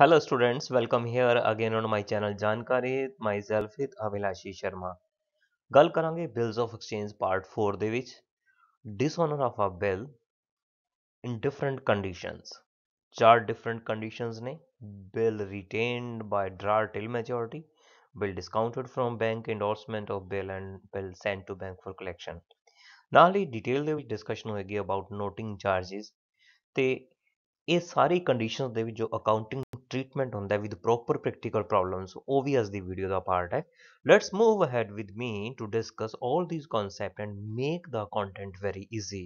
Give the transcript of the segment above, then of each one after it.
Hello students, welcome here again on my channel Jankari Hit, myself with Abhilasha Sharma। गल करांगे bills of exchange part 4 they which dishonor of a bill in different conditions। चार different conditions ने bill retained by drawer till maturity, bill discounted from bank, endorsement of bill and bill sent to bank for collection। नाल ही detail दे विच discussion होएगी about noting charges ते ਇਹ सारी कंडीशन दे विच जो अकाउंटिंग ट्रीटमेंट होंदा है विद प्रॉपर प्रैक्टिकल प्रॉब्लम्स वो भी अज दी वीडियो का पार्ट है। Let's move ahead with me to discuss all these concept and make the content very easy.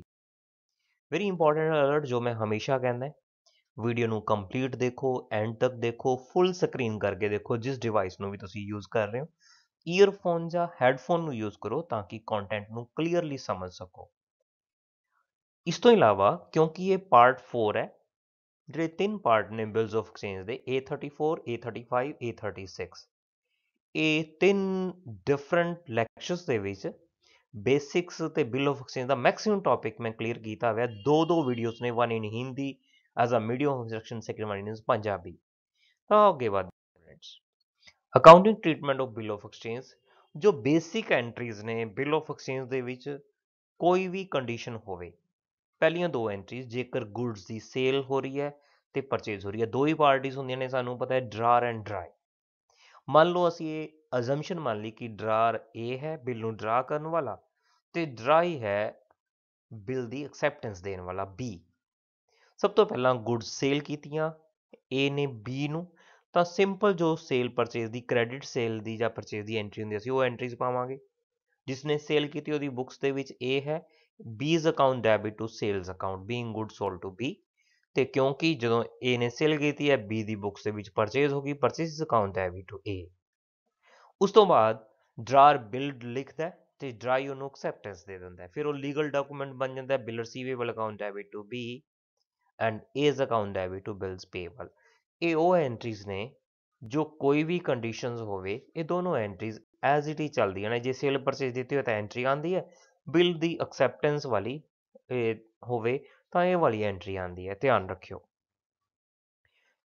Very important alert जो मैं हमेशा कहना है, वीडियो नू कंप्लीट देखो, एंड तक देखो, फुल स्क्रीन करके देखो। जिस डिवाइस नू भी तुसी यूज कर रहे हो ईयरफोन या हैडफोन नू यूज करो ताकि कंटेंट नू क्लीयरली समझ सको। इस तो इलावा क्योंकि ये पार्ट 4 है, ਜਿਹੜੇ तीन पार्ट ने बिल्स ऑफ एक्सचेंज ਦੇ A34 A35 A36 ਇਹ ਤਿੰਨ ਡਿਫਰੈਂਟ ਲੈਕਚਰਸ ਦੇ ਵਿੱਚ ਬੇਸਿਕਸ ਤੇ ਬਿਲ ਆਫ ਐਕਸਚੇਂਜ ਦਾ ਮੈਕਸਿਮਮ ਟੌਪਿਕ ਮੈਂ ਕਲੀਅਰ ਕੀਤਾ ਹੋਇਆ। ਦੋ ਦੋ ਵੀਡੀਓਜ਼ ਨੇ, one in Hindi as a medium of instruction, second one in Punjabi. ਤਾਂ ਅੱਗੇ ਵੱਧ friends, accounting treatment of bill of exchange ਜੋ ਬੇਸਿਕ ਐਂਟਰੀਜ਼ ਨੇ ਬਿਲ ਆਫ ਐਕਸਚੇਂਜ ਦੇ ਵਿੱਚ। ਕੋਈ भी कंडीशन ਹੋਵੇ, पहलियां दो एंट्रीज जेकर गुड्स की सेल हो रही है तो परचेज हो रही है, दो ही पार्टीज होंदियां ने, सानू पता है ड्रार एंड ड्राई। मान लो असी अजम्पशन मान ली कि ड्रार ए है बिल नू ड्रा करन वाला ते ड्राई है बिल दी एक्सेप्टेंस देन वाला बी। सब तो पहला गुड्स सेल कीतियां ए ने बी नू, तां सिंपल जो सेल परचेज दी क्रेडिट सेल दी जां परचेज दी एंट्री हुंदी असी ओह एंट्रीज पावांगे। जिसने सेल कीती ओहदी बुक्स दे विच ए है, B's account debit to sales account being goods sold to B। ਤੇ ਕਿਉਂਕਿ ਜਦੋਂ A ਨੇ ਸੇਲ ਕੀਤੀ ਹੈ B ਦੀ ਬੁੱਕਸ ਦੇ ਵਿੱਚ ਪਰਚੇਜ਼ ਹੋ ਗਈ, purchase account debit to A। ਉਸ ਤੋਂ ਬਾਅਦ ਡਰਾਰ ਬਿਲ ਲਿਖਦਾ ਤੇ ਡਰਾਈ ਉਹਨੂੰ ਐਕਸੈਪਟੈਂਸ ਦੇ ਦਿੰਦਾ, ਫਿਰ ਉਹ ਲੀਗਲ ਡਾਕੂਮੈਂਟ ਬਣ ਜਾਂਦਾ bill receivable account debit to B and A's account debit to bills payable। ਇਹ ਉਹ ਐਂਟਰੀਜ਼ ਨੇ जो कोई भी कंडीशंस होवे ये दोनों एंट्रीज एज इट ही चलदियां ने। जे सेल परचेज दी होए तां एंट्री आंदी है, बिल दी एक्सेप्टेंस वाली होवे तां ये वाली एंट्री आंदी है, ध्यान रखियो।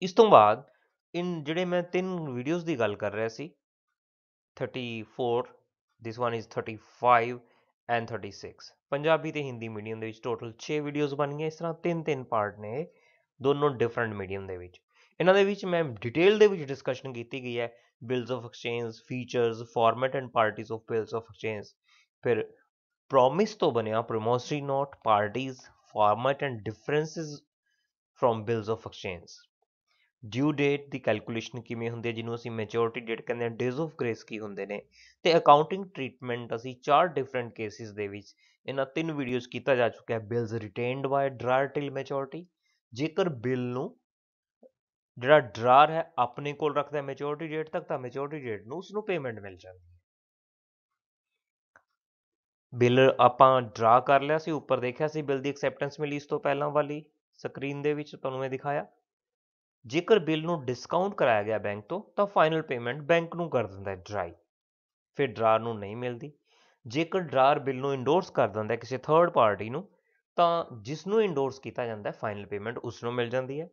इस तो बाद इन जिहड़े मैं तीन वीडियोज़ दी गल कर रहा सी 34 this one is 35 and 36 Punjabi ते हिंदी मीडियम दे विच टोटल 6 वीडियोज़ बन गए। इस तरह तीन तीन पार्ट ने दोनों डिफरेंट मीडियम दे विच। इन्हां दे विच मैं डिटेल दे विच डिस्कशन कीती गई है bills of exchange, features, format and parties of bills of exchange, फिर प्रॉमिस तो बनिया promissory note, parties, format and differences from bills of exchange, due date दी कैलकुलेशन किवें हुंदी है जिन्होंने असीं मैच्योरिटी डेट कहंदे, डेज ऑफ ग्रेस की हुंदे ने ते अकाउंटिंग ट्रीटमेंट। असीं चार डिफरेंट केसिस दे विच इन्हां तीन वीडियोज़ कीता जा चुका है। Bills retained by drawer till maturity, जेकर बिल नूं जिहड़ा ड्रार है अपने कोल रखदा मैच्योरिटी डेट तक तां मैच्योरिटी डेट नूं उसनूं पेमेंट मिल जांदी। बिल आपां ड्रा कर लिया सी, उपर देखिया सी बिल दी एक्सेप्टेंस मिली, इस तो पहलां वाली स्क्रीन दे विच तुहानूं मैं दिखाया। जेकर बिल नूं डिस्काउंट कराया गया बैंक तो तां फाइनल पेमेंट बैंक नूं कर दिंदा है ड्राई, फिर ड्रार नूं नहीं मिलदी। जेकर ड्रार बिल नूं इंडोर्स कर दिंदा है किसी थर्ड पार्टी नूं तां जिस नूं इंडोर्स कीता जांदा है फाइनल पेमेंट उस नूं मिल जांदी है।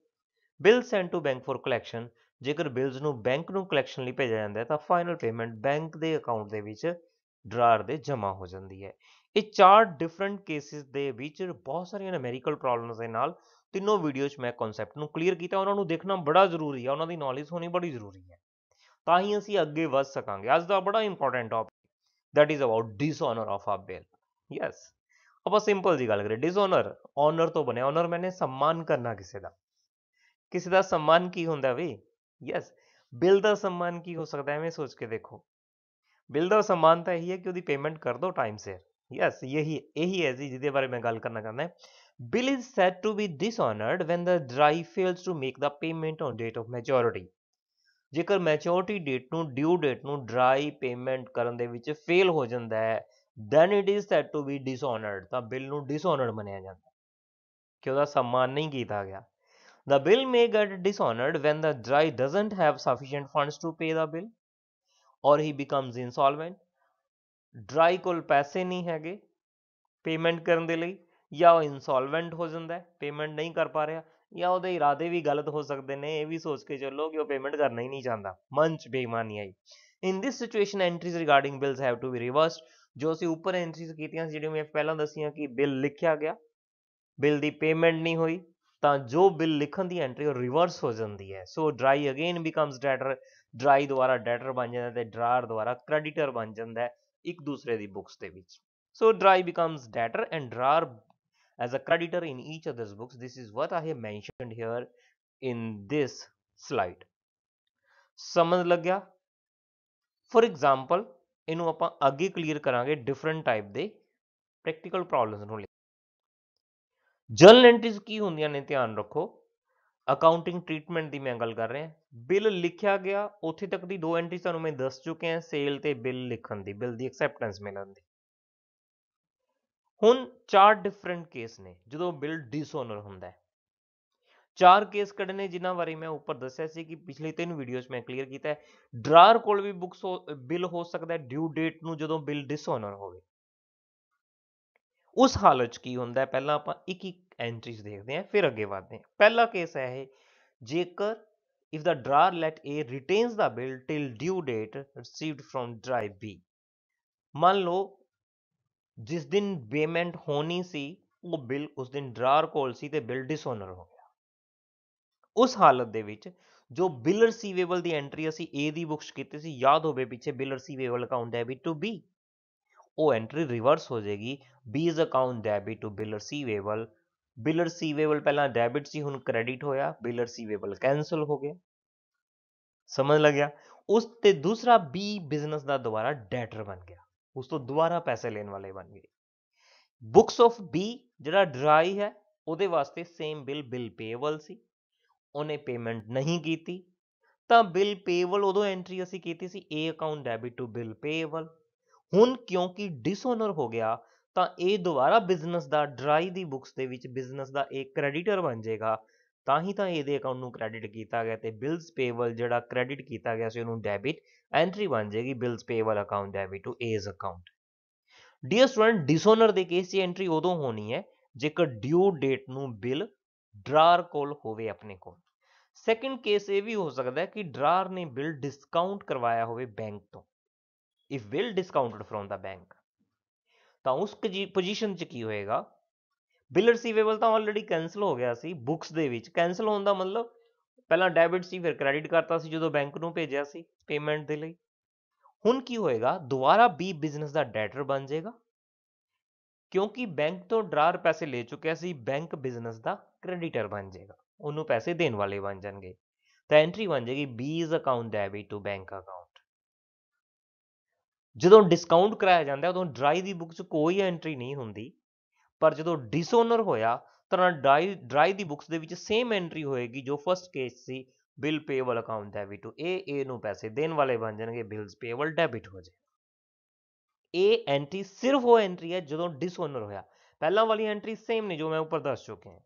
Bill send to bank for collection, जेकर बिल्स नूं बैंक नूं कलैक्शन लई भेजिया जांदा है तां फाइनल पेमेंट बैंक दे अकाउंट दे विच ਡਰਾਰ ਦੇ ਜਮ੍ਹਾਂ ਹੋ ਜਾਂਦੀ ਹੈ। ਇਹ ਚਾਰ ਡਿਫਰੈਂਟ ਕੇਸਿਸ ਦੇ ਵਿੱਚ ਬਹੁਤ ਸਾਰੀਆਂ ਨਮੈਰੀਕਲ ਪ੍ਰੋਬਲਮਸ ਦੇ ਨਾਲ ਤਿੰਨੋਂ ਵੀਡੀਓ 'ਚ ਮੈਂ ਕਨਸੈਪਟ ਨੂੰ ਕਲੀਅਰ ਕੀਤਾ। ਉਹਨਾਂ ਨੂੰ ਦੇਖਣਾ ਬੜਾ ਜ਼ਰੂਰੀ ਹੈ, ਉਹਨਾਂ ਦੀ ਨੌਲੇਜ ਹੋਣੀ ਬੜੀ ਜ਼ਰੂਰੀ ਹੈ, ਤਾਂ ਹੀ ਅਸੀਂ ਅੱਗੇ ਵਧ ਸਕਾਂਗੇ। ਅੱਜ ਦਾ ਬੜਾ important topic that is about dishonour of a bill. Yes, ਆਪਾਂ ਸਿੰਪਲ ਜੀ ਗੱਲ ਕਰੀਏ। ਡਿਸਓਨਰ ਓਨਰ ਤੋਂ ਬਣਿਆ, ਓਨਰ ਮੈਨੇ ਸਨਮਾਨ ਕਰਨਾ ਕਿਸੇ ਦਾ। ਕਿਸੇ ਦਾ ਸਨਮਾਨ ਕੀ ਹੁੰਦਾ ਵੀ? ਯੈਸ, ਬਿਲ ਦਾ ਸਨਮਾਨ ਕੀ ਹੋ ਸਕਦਾ? ਐਵੇਂ ਸੋਚ ਕੇ देखो। बिल का सम्मान तो यही है कि उसकी पेमेंट कर दो टाइम से। यस, यही है जी जिसके बारे में गल करना चाहना है। Bill is said to be dishonoured when the drawee fails to make the payment on date of maturity. जेकर मैच्योरिटी डेट नू ड्यू डेट नू ड्राई पेमेंट करन दे विच फेल हो जाता है then it is said to be dishonoured, तो बिल नू डिसऑनर्ड मनिया जाता है कि उसका सम्मान नहीं किया गया। The bill may get dishonoured when the drawee doesn't have sufficient funds to pay the bill और ही बिकम्स इंसॉल्वेंट। ड्राई कोल पैसे नहीं है पेमेंट करने के लिए, या इंसॉल्वेंट हो जाता है, पेमेंट नहीं कर पा रहा, या उहदे इरादे भी गलत हो सकते हैं, यह भी सोच के चलो कि वह पेमेंट करना ही नहीं चाहता, मन च बेईमानी आई। In this situation entries regarding bills have to be reversed. जो असी उपर एंट्रीज कीतियां सी जिहड़ियां मैं पहलां दसियां कि बिल लिखिया गया, बिल की पेमेंट नहीं हुई, तो जो बिल लिखण की एंट्री रिवर्स हो जाती है। So drawee again becomes debtor, drawee द्वारा डेटर बन जाता है, ड्रायर द्वारा क्रेडिटर बन जाता है एक दूसरे की बुक्स के बीच। So drawee becomes debtor and drawer as a creditor in each other's books. This is what I have mentioned here in this slide. समझ लग गया? For example, इन्हों अपना आगे क्लियर करांगे different type दे practical problems नूं ले। Journal entries की होंदियां ने ध्यान रखो। Accounting treatment दी मैं गल कर रहे हैं। बिल लिखिया गया, उत्थे तक दी दो entries तुहानूं मैं दस चुके हैं, सेल ते बिल लिखण दी, बिल दी एक्सेप्टेंस मिलन दी। हुण चार डिफरेंट केस ने जो बिल डिसऑनर होंदा है। चार केस कड़े ने जिन्हां बारे मैं उपर दस्या सी कि पिछले 3 वीडियोज में क्लीयर कीता है। ड्रायर कोल भी बुक्स बिल हो सकता है ड्यू डेट नूं जो बिल डिसऑनर होवे। उस हालत की होंदा है पहला आपां एक एक एंट्रीज देखते हैं फिर अगे वधदे हैं। पहला केस है जेकर if the drawer let A retains the bill till due date received from drawee B. मान लो जिस दिन पेमेंट होनी सी वो बिल उस दिन ड्रायर कोल सी ते बिल डिसऑनर हो गया। उस हालत दे विच जो बिल रिसीवेबल दी एंट्री असी ए दी बुक्स कीती सी, याद होवे पीछे bill receivable account debit to B, वो एंट्री रिवर्स हो जाएगी। बीज account debit to bill receivable, bill receivable पहला डेबिट सी हुन क्रेडिट होया, बिल रिसीवेबल कैंसल हो गया। समझ लग गया? उस ते दूसरा बी बिजनेस दा दोबारा डेटर बन गया, उस तो दोबारा पैसे लेने वाले बन गए। बुक्स ऑफ बी जरा ड्राई है उहदे वास्ते सेम बिल बिल पेएबल सी, उन्हें पेमेंट नहीं की थी, ता बिल पेएबल उदो एंट्री असी कीती सी A account debit to bill payable. हुन क्योंकि डिसऑनर हो गया तो यह दोबारा बिजनेस का ड्राई दी बुक्स दे विच बिजनेस का एक क्रेडिटर बन जाएगा, ता ही तो ये अकाउंट नूं क्रेडिट किया गया, तो बिल्स पेएबल जो क्रेडिट किया गया उसे डेबिट एंट्री बन जाएगी, bills payable account debit to as account. Dear student, dishonour के केस की एंट्री उदों होनी है जेकर ड्यू डेट नूं बिल ड्रायर कोल होवे अपने कोल। सैकेंड केस ये भी हो सकता है कि ड्रायर ने बिल डिस्काउंट करवाया होवे बैंक तो, if bill discounted from the bank, तो उस पोजीशन च की होएगा बिल रिसीवेबल तो ऑलरेडी कैंसल हो गया सी बुक्स दे विच। कैंसल होने का मतलब पहला डेबिट सी फिर क्रेडिट करता सी जो बैंक नूं भेजिया सी पेमेंट दे लई। हुण की होएगा दोबारा बी बिजनेस का डेटर बन जाएगा, क्योंकि बैंक तो ड्रायर पैसे ले चुके सी, बैंक बिजनेस का क्रेडिटर बन जाएगा, उन्होंने पैसे देने वाले बन जाएंगे, तो एंट्री बन जाएगी बीज account debit to bank account. जो डिस्काउंट कराया जाता है उदों ड्राई की बुक च कोई एंट्री नहीं होंगी, पर जो डिसऑनर होया तो ड्राई दी बुक्स दे विच सेम एंट्री होएगी जो फर्स्ट केस सी bill payable account debit to A नूं पैसे देने वाले बन जाएंगे, बिल्स पेएबल डेबिट हो जाए। ए एंट्री सिर्फ वो एंट्री है जो डिसऑनर होया, पहला वाली एंट्री सेम ने जो मैं ऊपर दस चुके हैं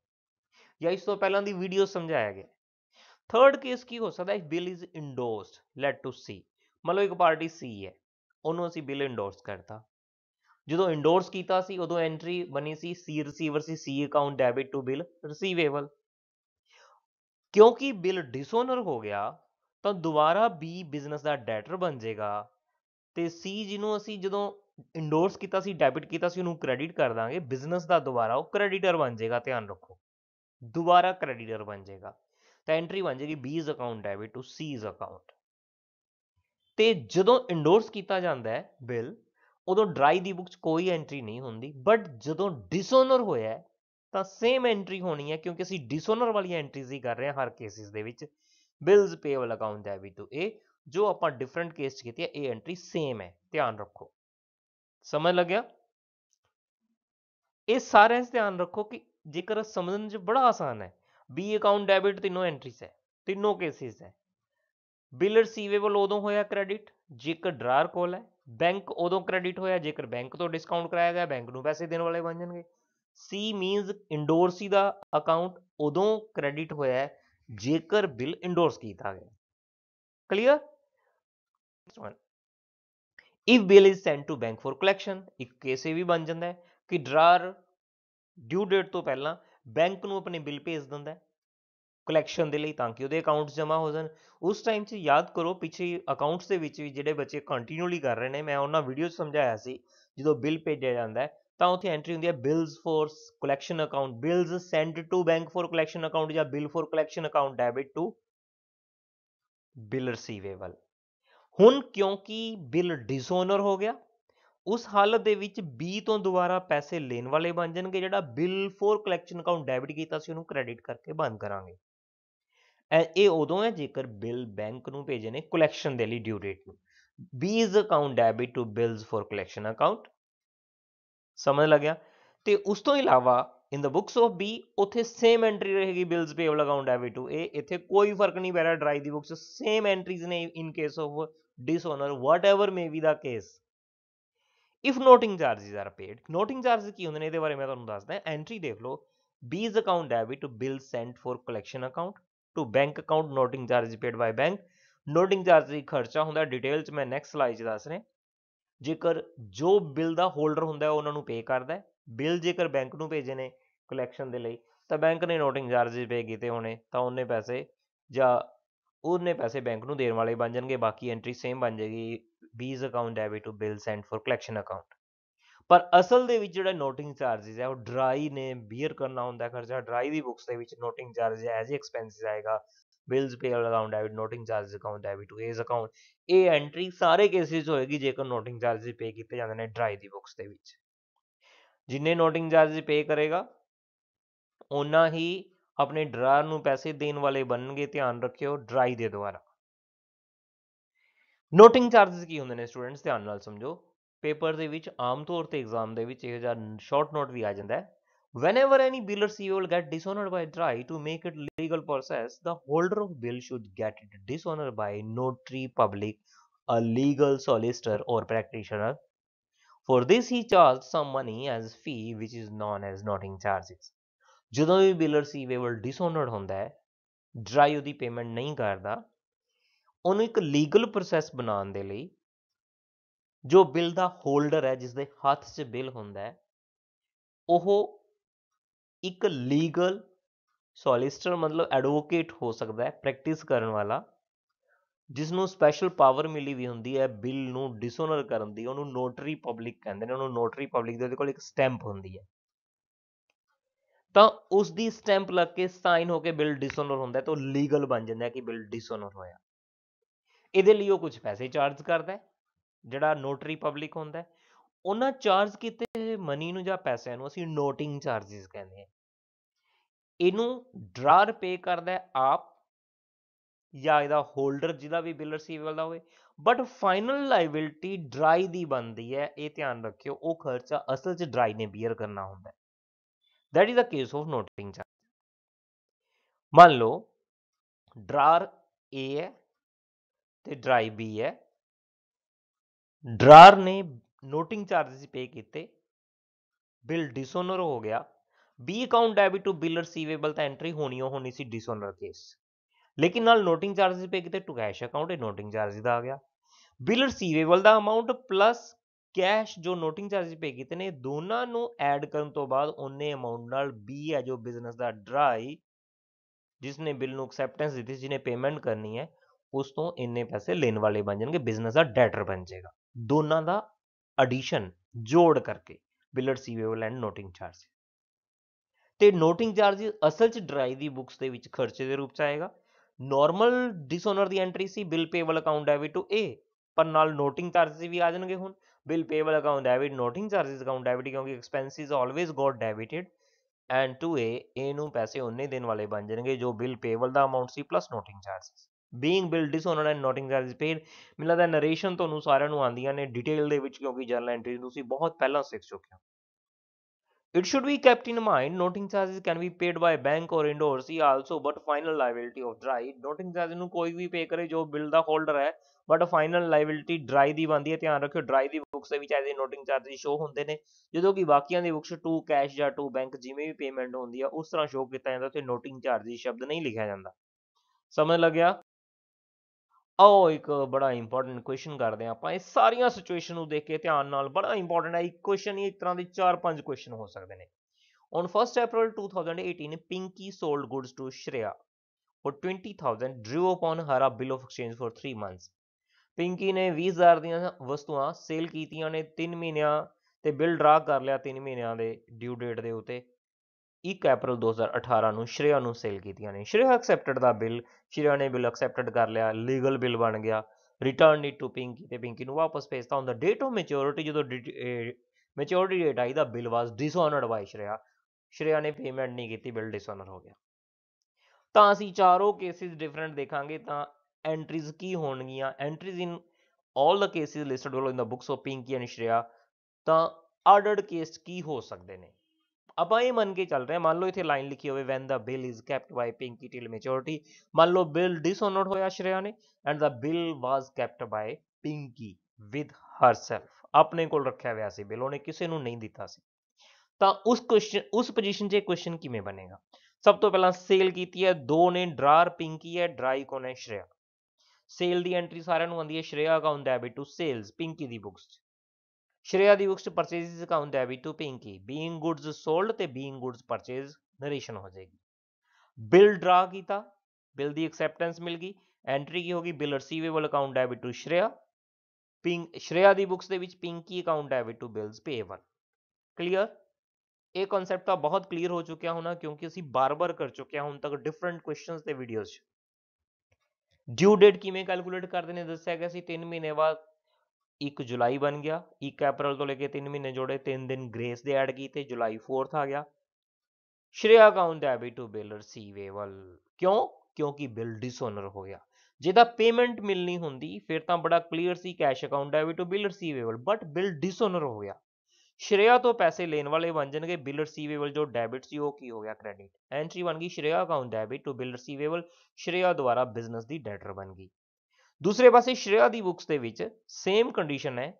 या इस तो पहला दी वीडियो समझाया गया। थर्ड केस की हो सकता है bill is endorsed let to C, मतलब एक पार्टी सी है उन्होंने असीं बिल इंडोर्स करता, जो इंडोर्स किया उदो एंट्री बनी सी C receiver C C account debit to bill receivable. क्योंकि बिल डिसऑनर हो गया तो दोबारा बी बिजनेस का डेटर बन जाएगा, तो सी जिन्हों असी जो इंडोर्स किया डेबिट किया क्रेडिट कर देंगे, बिजनेस का दोबारा वह क्रेडिटर बन जाएगा, ध्यान रखो दोबारा क्रेडिटर बन जाएगा, तो एंट्री बन जाएगी बीज account debit to C's account. तो जो इंडोर्स किया जाता है बिल उदों ड्राई दी बुक च कोई एंट्री नहीं होंदी, बट जदों डिसऑनर होया तो सेम एंट्री होनी है, क्योंकि असीं डिसऑनर वाली एंट्रीज ही कर रहे हैं हर केसिस दे विच। Bills payable account debit to A जो आपां डिफरेंट केस कीती है, ए एंट्री सेम है, ध्यान रखो। समझ लग गया? ये सारे ध्यान रखो कि जेकर समझण च बड़ा आसान है। बी अकाउंट डेबिट तीनों एंट्रीज है, तीनों केसिस है। बिल रिसीवेबल उदों होया क्रेडिट जेकर ड्रायर कोल है, बैंक उदों क्रेडिट होया जेकर बैंक तो डिस्काउंट कराया गया, बैंक नूं पैसे देने वाले बन जाएंगे। सी मीनस इंडोर्सी दा अकाउंट उदों क्रेडिट होया जेकर बिल इंडोर्स किया गया। Clear? If bill is sent to bank for collection, एक केस भी बन जाता है कि ड्रायर ड्यू डेट तो पहला बैंक नूं अपने बिल भेज दिंदा है, ਕਲੈਕਸ਼ਨ ਦੇ ਲਈ ਤਾਂ ਕਿ ਉਹਦੇ ਅਕਾਊਂਟਸ ਜਮ੍ਹਾਂ ਹੋ ਜਾਣ। ਉਸ ਟਾਈਮ 'ਚ ਯਾਦ ਕਰੋ ਪਿੱਛੇ ਅਕਾਊਂਟਸ ਦੇ ਵਿੱਚ ਵੀ ਜਿਹੜੇ ਬੱਚੇ ਕੰਟੀਨਿਊਲੀ ਕਰ ਰਹੇ ਨੇ, ਮੈਂ ਉਹਨਾਂ ਵੀਡੀਓ 'ਚ ਸਮਝਾਇਆ ਸੀ ਜਦੋਂ ਬਿੱਲ ਭੇਜਿਆ ਜਾਂਦਾ ਤਾਂ ਉੱਥੇ ਐਂਟਰੀ ਹੁੰਦੀ ਹੈ bills for collection account, bills send to bank for collection account ਜਾਂ bill for collection account, debit to bill receivable. ਹੁਣ ਕਿਉਂਕਿ ਬਿਲ ਡਿਸਓਨਰ ਹੋ ਗਿਆ, उस हालत दे विच बी तो दोबारा पैसे लेने वाले बन जाएंगे, जिहड़ा bill for collection account debit कीता सी उहनूं क्रेडिट करके बंद करांगे। ये उदों है जेकर बिल बैंक नूं भेजे ने कलैक्शन दे लई ड्यू डेट नूं। B's account debit to bills for collection account, समझ लग गया। तो उस तो इलावा in the books of B उत्थे सेम एंट्री रहेगी bills payable account debit to, ये इत्थे कोई फर्क नहीं पै रहा। ड्राई दी बुक्स सेम एंट्रीज ने in case of dishonour what ever may be the case. If noting charges are paid, noting charges की होंगे ने इहदे बारे मैं तुहानूं दसदा। एंट्री देख लो, B's account debit to bill sent for collection account to bank account noting charge paid by bank. Noting charge ही खर्चा हुंदा, डिटेल च मैं नैक्सट स्लाइड च दस रहा। जेकर जो बिल का होल्डर हुंदा उहनां नूं पे करदा, बिल जेकर बैंक नूं भेजे ने कलैक्शन दे लई तां बैंक ने नोटिंग चार्जेस पे कीते होणे तां उन्ने पैसे जां उन्ने पैसे बैंक नूं देण वाले बन जाणगे, बाकी एंट्री सेम बन जाएगी बीज account debit to bill send for collection account. पर असल दे विच जेहड़ा नोटिंग चार्जेस है वो ड्राई ने बीयर करना हुंदा खर्चा, ड्राई दी बुक्स दे विच नोटिंग चार्ज एज एक्सपेंसेस आएगा, bills payable account debit noting charge account debit to as account. ये एंट्री सारे केसेस होएगी जेकर नोटिंग चार्जेस पे कीते जांदे ने ड्राई दी बुक्स दे विच। जिन्ने नोटिंग चार्जेस पे करेगा उन्ना ही अपने ड्रायर नूं पैसे देण वाले बनणगे, ध्यान रखियो ड्राई दे द्वारा। नोटिंग चार्जेस की होंगे ने स्टूडेंट्स, ध्यान नाल समझो। पेपर दे विच आम तौर ते एग्जाम दे विच इह जा शॉर्ट नोट भी आ जांदा है। Whenever any bill receivable get dishonoured by drawee to make it legal process the holder of bill should get it dishonoured by notary public a legal solicitor और practitioner. For this he charge some money as fee which is known as noting charges. जदों भी bill receivable dishonoured होंदा है, dry उहदी payment नहीं करदा, उन्हें एक legal process बनाने के लिए जो बिल का होल्डर है जिसके हाथ च बिल होंदा है वह एक लीगल सॉलिसिटर मतलब एडवोकेट हो सकता है, प्रैक्टिस करने वाला, जिसनों स्पैशल पावर मिली भी होंगी है बिल नूं डिसऑनर करन दी। उन्होंने नोटरी पब्लिक कहते हैं, नोटरी पब्लिक दे कोल एक स्टैंप होंदी है तो उसकी स्टैंप लग के साइन होकर बिल डिसऑनर होंदा है तो लीगल बन जाता है कि बिल डिसऑनर होया। ਇਹਦੇ ਲਈ ਉਹ कुछ पैसे चार्ज करता है ਜਿਹੜਾ नोटरी पब्लिक ਹੁੰਦਾ ਹੈ। ਉਹਨਾਂ ਚਾਰਜ ਕੀਤੇ ਮਨੀ ਨੂੰ ਜਾਂ ਪੈਸਿਆਂ ਨੂੰ ਅਸੀਂ ਨੋਟਿੰਗ ਚਾਰजेस ਕਹਿੰਦੇ ਹਾਂ। ਇਹਨੂੰ ਡਰਾਅਰ ਪੇ ਕਰਦਾ ਆਪ ਜਾਂ ਇਹਦਾ ਹੋਲਡਰ ਜਿਹਦਾ ਵੀ ਬਿਲ ਰਿਸੀਵੇਬਲ ਦਾ ਹੋਵੇ, ਬਟ ਫਾਈਨਲ ਲਾਇਬਿਲਟੀ ਡਰਾਈ ਦੀ ਬਣਦੀ ਹੈ। ਇਹ ਧਿਆਨ ਰੱਖਿਓ, ਉਹ ਖਰਚਾ ਅਸਲ 'ਚ ਡਰਾਈ ਨੇ ਬੀਅਰ ਕਰਨਾ ਹੁੰਦਾ ਹੈ। That is the case of noting charge. ਮੰਨ ਲਓ ਡਰਾਅਰ A ਹੈ ते ड्राई बी है, ड्रार ने नोटिंग चार्जेस पे किए, बिल डिसऑनर हो गया, B account debit to bill receivable तो एंट्री होनी होनी सी डिसऑनर केस, लेकिन नाल नोटिंग चार्जेस पे किए to cash account, noting charges दा आ गया। बिल रिसीवेबल का अमाउंट प्लस कैश जो नोटिंग चार्जेस पे किए ने दोनों नू ऐड करन तो बाद उन्ने अमाउंट नाल बी है जो बिजनेस का ड्राई जिसने बिल नू एक्सेप्टेंस दी थी, जिन्हें पेमेंट करनी है, उस तो इन्ने पैसे लेने वाले बन जाएंगे, बिजनेस का डेटर बन जाएगा। दोनों का एडिशन जोड़ करके bill receivable and noting charge. तो नोटिंग चार्ज असल च ड्राई दी बुक्स दे विच खर्चे दे रूप च आएगा। नॉर्मल डिसऑनर दी एंट्री सी bill payable account debit to A, पर नाल नोटिंग चार्जेस भी आ जाएंगे। हुण bill payable account debit noting charges account debit, क्योंकि expenses always got debited and to A, इहनूं पैसे उन्ने देने वाले बन जाएंगे जो बिल पेएबल का अमाउंट सी plus noting charges. being bill dishonored and noting charges paid। मिला दा नरेशन तो सारे आंदियां ने डिटेल दे विच क्योंकि जर्नल एंट्री तुसी बहुत पहला सीख चुके हो। It should be kept in mind noting charges can be paid by bank or endorse he also but final liability of drawee. Noting charges नू कोई भी पे करे जो बिल दा होल्डर है, बट फाइनल लायबिलिटी ड्राई दी बनदी है। ध्यान रखियो ड्राई दी बुक्स दे विच एज नोटिंग चार्जेस शो होंदे ने, जदों कि बाकीआं दी बुक्स टू कैश या टू बैंक जिवें भी पेमेंट होंदी है उस तरह शो कीता जांदा, ते नोटिंग चार्जेस शब्द नहीं लिखिया जांदा। समझ लग गया। आओ एक बड़ा इंपॉर्टेंट क्वेश्चन करते हैं आप, सारिया सिचुएशन देख के ध्यान नाल, बड़ा इंपॉर्टेंट है। एक क्वेश्चन ही एक तरह के 4-5 क्वेश्चन हो सकते हैं। On 1 April 2018 Pinki sold goods to Shreya. for 20,000 drew upon her a bill of exchange for 3 months। Pinky ने 20,000 ਦੀਆਂ ਵਸਤੂਆਂ ਸੇਲ ਕੀਤੀਆਂ ਨੇ 3 ਮਹੀਨਿਆਂ ਤੇ ਬਿਲ ਡਰਾ ਕਰ ਲਿਆ 3 ਮਹੀਨਿਆਂ ਦੇ ਡਿਊ ਡੇਟ ਦੇ ਉੱਤੇ 1 ਅਪ੍ਰੈਲ 2018 ਨੂੰ ਸ਼੍ਰੇਆ ਨੂੰ ਸੇਲ ਕੀਤੀਆਂ ਨੇ। ਸ਼੍ਰੇਆ ਐਕਸੈਪਟਡ ਦਾ ਬਿੱਲ, ਸ਼੍ਰੇਆ ਨੇ ਬਿੱਲ ਐਕਸੈਪਟਡ ਕਰ ਲਿਆ, ਲੀਗਲ ਬਿੱਲ ਬਣ ਗਿਆ, ਰਿਟਰਨ ਇਟ ਟੂ ਪਿੰਕੀ ਤੇ ਪਿੰਕੀ ਨੂੰ ਵਾਪਸ ਭੇਜਤਾ। On the date of maturity, ਜਦੋਂ ਮੈਚਿਓਰਿਟੀ ਡੇਟ ਆਈ the bill was dishonoured by Shreya, Shreya ਨੇ ਪੇਮੈਂਟ ਨਹੀਂ ਕੀਤੀ, ਬਿੱਲ ਡਿਸਓਨਰ ਹੋ ਗਿਆ। ਤਾਂ ਅਸੀਂ ਚਾਰੋਂ ਕੇਸਿਸ ਡਿਫਰੈਂਟ ਦੇਖਾਂਗੇ ਤਾਂ ਐਂਟਰੀਜ਼ ਕੀ ਹੋਣਗੀਆਂ। Entries in all the cases listed below in the books of Pinki and Shreya. ਤਾਂ ਆਰਡਰਡ ਕੇਸ ਕੀ ਹੋ ਸਕਦੇ ਨੇ ਆਪਾਂ ਇਹ ਮੰਨ ਕੇ ਚੱਲ ਰਹੇ। ਮੰਨ ਲਓ ਇੱਥੇ ਲਾਈਨ ਲਿਖੀ ਹੋਵੇ when the bill is kept by Pinky till maturity. ਮੰਨ ਲਓ ਬਿਲ ਡਿਸਓਨਰਡ ਹੋਇਆ ਸ਼੍ਰੇਆ ਨੇ and the bill was kept by Pinky with herself. ਆਪਣੇ ਕੋਲ ਰੱਖਿਆ ਹੋਇਆ ਸੀ ਬਿਲ, ਉਹਨੇ ਕਿਸੇ ਨੂੰ ਨਹੀਂ ਦਿੱਤਾ ਸੀ। ਤਾਂ ਉਸ ਕੁਐਸਚਨ, ਉਸ ਪੋਜੀਸ਼ਨ 'ਚ ਇਹ ਕੁਐਸਚਨ ਕਿਵੇਂ ਬਣੇਗਾ। ਸਭ ਤੋਂ ਪਹਿਲਾਂ ਸੇਲ ਕੀਤੀ ਹੈ, ਦੋ ਨੇ ਡਰਾਰ ਪਿੰਕੀ ਹੈ, ਡਰਾਈ ਕੌਣ ਹੈ ਸ਼੍ਰੇਆ। ਸੇਲ ਦੀ ਐਂਟਰੀ ਸਾਰਿਆਂ ਨੂੰ ਆਉਂਦੀ ਹੈ, Shreya account debit to sales Pinky ਦੀ ਬੁੱਕਸ 'ਚ। ਸ਼੍ਰੇਆ ਦੀ ਬੁੱਕਸ 'ਚ purchases account debit to Pinky, being goods sold ਤੇ ਬੀਇੰਗ ਗੁੱਡਸ ਪਰਚੇਸ ਨਰੇਸ਼ਨ ਹੋ ਜਾਏਗੀ। ਬਿਲ ਡਰਾ ਕੀਤਾ, ਬਿਲ ਦੀ ਐਕਸੈਪਟੈਂਸ ਮਿਲ ਗਈ, ਐਂਟਰੀ ਕੀ ਹੋਗੀ bill receivable account debit to Shreya. Shreya ਦੀ ਬੁੱਕਸ ਦੇ ਵਿੱਚ Pinky account debit to bills payable. Clear, ਇਹ ਕਨਸੈਪਟ ਤਾਂ ਬਹੁਤ ਕਲੀਅਰ ਹੋ ਚੁੱਕਿਆ ਹੋਣਾ ਕਿਉਂਕਿ ਅਸੀਂ ਬਾਰ-ਬਾਰ ਕਰ ਚੁੱਕੇ ਹਾਂ ਹੁਣ ਤੱਕ ਡਿਫਰੈਂਟ ਕੁਐਸਚਨਸ ਤੇ ਵੀਡੀਓਜ਼ 'ਚ। ਡਿਊ ਡੇਟ ਕਿਵੇਂ ਕੈਲਕੂਲੇਟ ਕਰਦੇ ਨੇ ਦੱਸਿਆ ਗਿਆ ਸੀ 3 ਮਹੀਨੇ ਬਾਅਦ 1 ਜੁਲਾਈ ਬਣ ਗਿਆ, 1 ਅਪ੍ਰੈਲ ਤੋਂ ਲੈ ਕੇ 3 ਮਹੀਨੇ ਜੋੜੇ, 3 ਦਿਨ ਗ੍ਰੇਸ ਦੇ ਐਡ ਕੀਤੇ, ਜੁਲਾਈ 4th ਆ ਗਿਆ। Shreya account debit to bill receivable, ਕਿਉਂ? ਕਿਉਂਕਿ ਬਿਲ ਡਿਸਓਨਰ ਹੋ ਗਿਆ। ਜਿਹਦਾ ਪੇਮੈਂਟ ਮਿਲਣੀ ਹੁੰਦੀ ਫਿਰ ਤਾਂ ਬੜਾ ਕਲੀਅਰ ਸੀ cash account debit to bill receivable, but bill dishonour ਹੋ ਗਿਆ। ਸ਼੍ਰੇਆ ਤੋਂ ਪੈਸੇ ਲੈਣ ਵਾਲੇ ਬਣ ਜਾਣਗੇ, ਬਿਲ ਰਿਸੀਵੇਬਲ ਜੋ ਡੈਬਿਟ ਸੀ ਉਹ ਕੀ ਹੋ ਗਿਆ ਕ੍ਰੈਡਿਟ। ਐਂਟਰੀ ਬਣ ਗਈ Shreya account debit to bill receivable, Shreya ਦੁਆਰਾ ਬਿਜ਼ਨਸ ਦੀ ਡੈਟਰ ਬਣ ਗਈ। ਦੂਸਰੇ ਪਾਸੇ ਸ਼੍ਰੇਆ ਦੀ ਬੁੱਕਸ ਦੇ ਵਿੱਚ ਸੇਮ ਕੰਡੀਸ਼ਨ ਹੈ,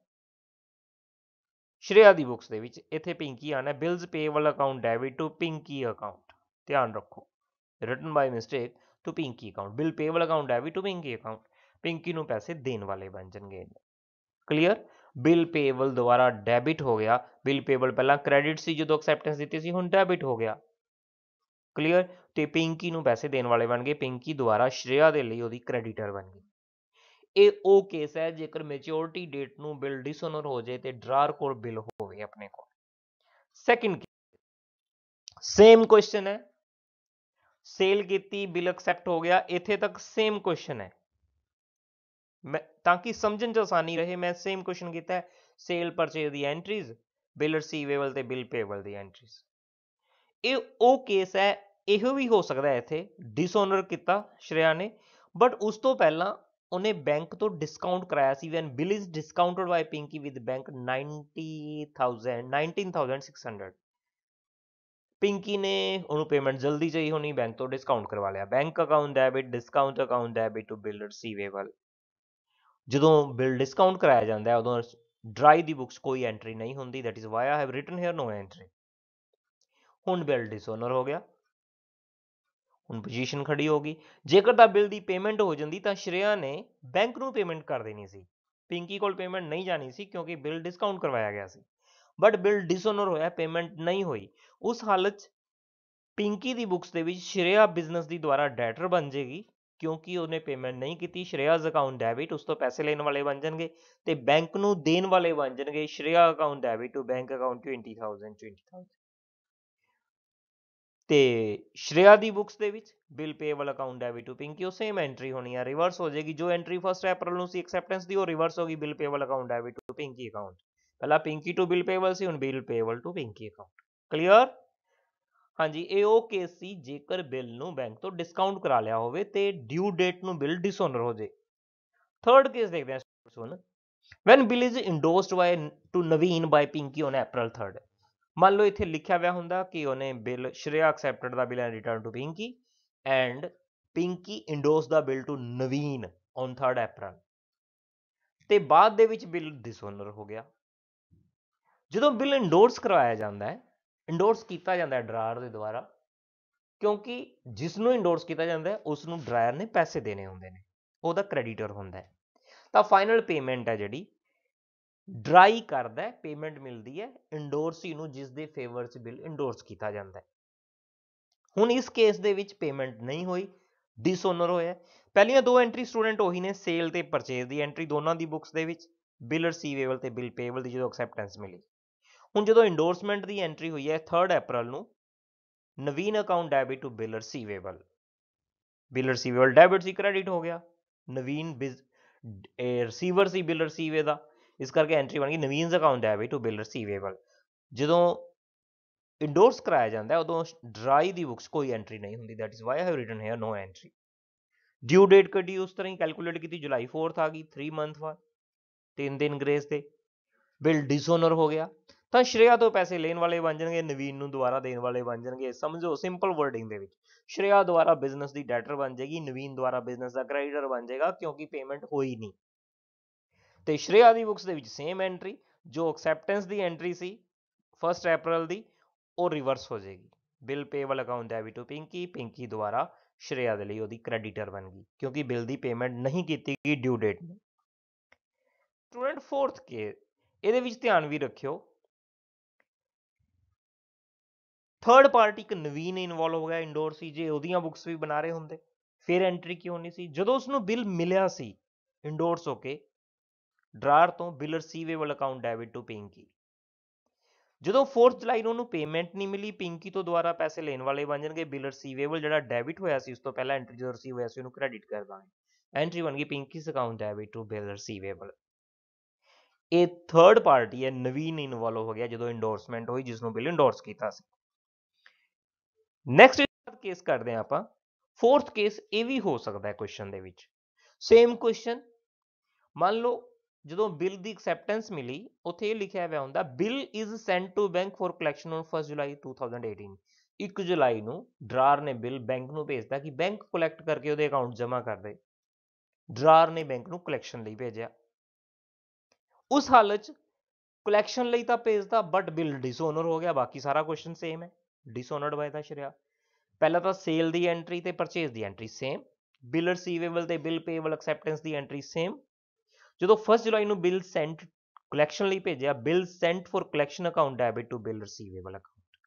ਸ਼੍ਰੇਆ ਦੀ ਬੁੱਕਸ ਦੇ ਵਿੱਚ ਇੱਥੇ ਪਿੰਕੀ ਆਣਾ bills payable account debit to Pinky account. ਧਿਆਨ ਰੱਖੋ written by mistake to Pinky account, bill payable account debit to Pinky account, Pinky नू पैसे देने वाले बन जाएंगे। क्लियर, बिल पेबल द्वारा डेबिट हो गया, बिल पेबल पहला क्रेडिट सी जो एक्सेप्टेंस दी थी हुन डेबिट हो गया। क्लियर, ते पिंकी नू पैसे देने वाले बन गए, पिंकी द्वारा श्रेया दे लई ओदी क्रेडिटर बन गई। ये ओ केस है जेकर मैच्योरिटी डेट नू बिल डिसऑनर हो जाए तो ड्रार कोल बिल होवे अपने कोल। सेकंड केस सेम क्वेश्चन है, सेल की बिल एक्सेप्ट हो गया, इथे तक सेम क्वेश्चन है। मैं ताकि समझन च आसानी रहे मैं सेम क्वेश्चन कीता है, सेल परचेज दी एंट्रीज, बिल रिसीवेबल ते बिल पेएबल दी एंट्रीज। ये ओ केस है, इहो भी हो सकता है इथे डिसऑनर किया श्रेया ने बट उस तो पहला उन्हें बैंक तो डिस्काउंट कराया सी। When bill is discounted by Pinky with bank 19,600। Pinky ने उन्होंने पेमेंट जल्दी चाहिए होनी, बैंक तो डिस्काउंट करवा लिया, bank account debit discount account debit to bill receivable. जो बिल डिस्काउंट कराया जाता है उदों ड्राई दी बुक्स कोई एंट्री नहीं होंगी, that is why I have written here no entry. हुण बिल डिसओनर हो गया, हुण पोजीशन खड़ी होगी। जेकर तां बिल की पेमेंट हो जाती तो श्रेया ने बैंक नूं पेमेंट कर देनी सी, पिंकी कोल पेमेंट नहीं जानी सी क्योंकि बिल डिस्काउंट करवाया गया सी। बट बिल डिसऑनर होया, पेमेंट नहीं हुई, उस हालत पिंकी दी बुक्स दे विच श्रेया बिजनेस दी द्वारा डेटर बन जाएगी क्योंकि उन्हें पेमेंट नहीं की। श्रेया अकाउंट डेबिट, उस तो पैसे लेने वाले बन जाएंगे ते बैंक नू देने वाले बन जाएंगे, Shreya account debit to bank account 20,000। ते श्रेया दी बुक्स दे विच bill payable account debit to Pinky ओ सेम एंट्री होनी है, रिवर्स हो जाएगी। जो एंट्री 1 अप्रैल नू सी एक्सेप्टेंस दी ओ रिवर्स होगी, bill payable account debit to Pinky account. पहला पिंकी टू बिल पेएबल सी, हुण bill payable to Pinky account. Clear, हाँ जी, ये ओ केस सी जेकर बिल नू बैंक तो डिस्काउंट करा लिया होवे ते ड्यू डेट नू बिल डिसऑनर हो जाए। थर्ड केस देखते हैं सुन, when bill is endorsed by to Naveen by Pinky on April 3rd। मान लो इथे लिखा हुआ हुंदा कि उन्हें बिल श्रेया एक्सेप्टेड दा bill and return to Pinky and Pinky endorse दा bill to Naveen on 3rd April, ते बाद दे विच बिल डिसऑनर हो गया। जो बिल इंडोर्स करवाया जाता है, इंडोर्स किया जाता है ड्रायर के द्वारा क्योंकि जिसनों इंडोर्स किया जाता है उसनों ड्रायर ने पैसे देने होंगे ने, वह क्रेडिटर होता है। तो फाइनल पेमेंट है जी ड्राई करता है, पेमेंट मिलती है इंडोरसी को जिसके फेवर च बिल इंडोर्स किया जाता है। हुण इस केस दे विच पेमेंट नहीं हुई, डिसऑनर होया। पहलियां दो एंट्री स्टूडेंट ਉਹੀ ਨੇ सेल ਤੇ परचेज ਦੀ एंट्री ਦੋਨਾਂ ਦੀ ਬੁੱਕਸ ਦੇ ਵਿੱਚ ਬਿਲ ਰਿਸੀਵੇਬਲ ਤੇ ਬਿਲ ਪੇਏਬਲ ਦੀ ਜਦੋਂ ਐਕਸੈਪਟੈਂਸ ਮਿਲੀ। ਹੁਣ ਜਦੋਂ ਇੰਡੋਰਸਮੈਂਟ ਦੀ ਐਂਟਰੀ ਹੋਈ ਹੈ 3 ਅਪ੍ਰੈਲ ਨੂੰ Naveen account debit to bill receivable, bill receivable debit ਸੀ क्रेडिट हो गया, नवीन रिसीवर सी बिल रिसीवे दा, इस करके एंट्री बन गई Naveen account debit to bill receivable. जो इंडोर्स कराया जाता है उदों ड्राई दी बुक्स कोई एंट्री नहीं होंगी, that is why I have written here no entry. Due date कड़ी उस तरह ही कैलकुलेट की थी, जुलाई 4 आ गई, 3 मंथ बाद 3 दिन ग्रेस थे। बिल डिसऑनर हो गया तो श्रेया तो पैसे लेने वाले बन जाएंगे, नवीन को दोबारा देने वाले बन जाएंगे। समझो सिंपल वर्डिंग दे विच श्रेया द्वारा बिजनेस की डेटर बन जाएगी, नवीन द्वारा बिजनेस का क्रेडिटर बन जाएगा क्योंकि पेमेंट होई नहीं। तो श्रेया की बुक्स के सेम एंट्री जो एक्सेप्टेंस की एंट्री सी 1 अप्रैल की और रिवर्स हो जाएगी, bill payable account debit to Pinky, Pinky द्वारा श्रेया के लिए उसकी क्रेडिटर बन गई क्योंकि बिल की पेमेंट नहीं की गई ड्यू डेट में। स्टूडेंट 4th के ਇਹਦੇ ਵਿੱਚ ਧਿਆਨ ਵੀ ਰੱਖਿਓ, थर्ड पार्टी एक नवीन इनवॉल्व हो गया इंडोर सी, जे ओदियां बुक्स भी बना रहे होंगे फिर एंट्री क्यों नहीं सी। जो उसनों बिल मिलिया सी इंडोर्स होके ड्रार तो bill receivable account debit to Pinky, जो 4 जुलाई को पेमेंट नहीं मिली, पिंकी तो द्वारा पैसे लेने वाले बन जाएंगे, बिल रिसीवेबल जो डेबिट होया सी उस तो पहला एंट्री जो रिसीव होया सी उन्होंने क्रेडिट कर देंगे, एंट्री बन गई Pinky account debit to bill receivable. ये थर्ड पार्टी है नवीन इनवॉल्व हो गया जो इंडोर्समेंट हुई जिसनों बिल इंडोर्स किया। नेक्स्ट केस करते हैं आप 4th केस, ये भी हो सकता है क्वेश्चन दे विच सेम क्वेश्चन। मान लो जो बिल की एक्सेप्टेंस मिली उत्थे लिखा हुआ होंदा bill is sent to bank for collection on 1 July 2018। 1 जुलाई को ड्रार ने बिल बैंक को भेजता कि बैंक कलैक्ट करके उसके अकाउंट जमा कर दे, ड्रार ने बैंक को कलैक्शन लिए भेजा। उस हालत कलैक्शन लिए तो भेजता बट बिल डिसऑनर हो गया, बाकी सारा क्वेश्चन सेम है। डिसऑनर्ड होया था श्रेया, पहला तो सेल की एंट्री तो परचेज की एंट्री सेम, बिल रिसीवेबल तो बिल पेएबल एक्सेप्टेंस की एंट्री सेम। जो 1 जुलाई को बिल सेंट कलैक्शन लिए भेजा, bill sent for collection account debit to bill receivable account,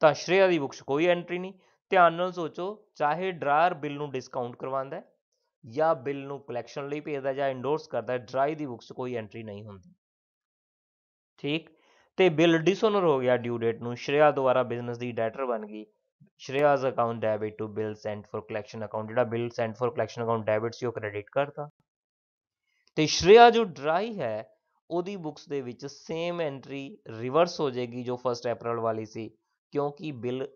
तो श्रेया की बुक्स कोई एंट्री नहीं। ध्यान नाल सोचो, चाहे ड्रायर बिल को डिस्काउंट करवाता है या बिल को कलैक्शन लिए भेजता या इंडोर्स करता है, ड्राई की बुक्स कोई एंट्री नहीं होंगी। ठीक, तो बिल डिसऑनर हो गया ड्यू डेट में, श्रेया द्वारा बिजनेस की डेटर बन गई, श्रेया का account debit to bill sent for collection account, जो bill sent for collection account debit से क्रेडिट करता। तो श्रेया जो ड्राई है उसकी बुक्स के विच सेम एंट्री रिवर्स हो जाएगी जो 1 अप्रैल वाली सी क्योंकि बिल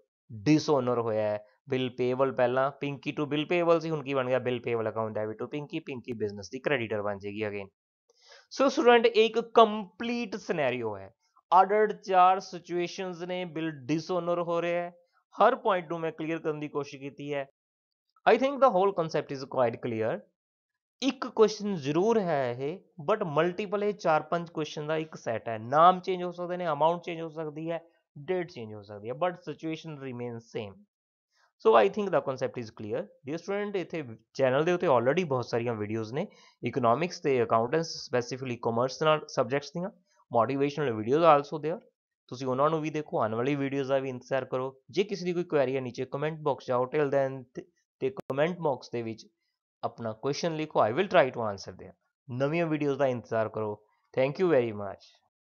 डिसऑनर होया है। बिल पेएबल पहला पिंकी टू बिल पेएबल सी, हुण की बन गया bill payable account debit to Pinky, Pinky business की क्रेडिटर बन जाएगी अगेन। सो स्टूडेंट एक कंप्लीट सिनेरियो है, आर्डर्ड 4 सिचुएशंस ने बिल डिसऑनर हो रहे हैं, हर पॉइंट में क्लीयर करने की कोशिश की है। I think the whole concept is quite clear. एक क्वेश्चन जरूर है ये बट मल्टीपल है, 4-5 क्वेश्चन का एक सैट है, नाम चेंज हो सकते हैं, अमाउंट चेंज हो सकती है, डेट चेंज हो सकती है but situation remain same. So I think the concept is clear. Dear student इतने चैनल के उत्ते ऑलरेडी बहुत सारिया वीडियोज़ ने इकोनॉमिक्स से अकाउंटेंस स्पैसीफिकली कॉमर्स सबजैक्ट्स दियाँ, मोटिवेशनल वीडियोज़ आल्सो देयर, तुसी उन्होंने भी देखो, आने वाली वीडियोज़ का भी इंतजार करो। जे किसी की कोई क्वेरी है नीचे कमेंट बॉक्स जाओ, टिल दैन ते कमेंट बॉक्स के विच अपना क्वेश्चन लिखो, I will try to answer there. नवीं वीडियोज़ का इंतजार करो। Thank you very much.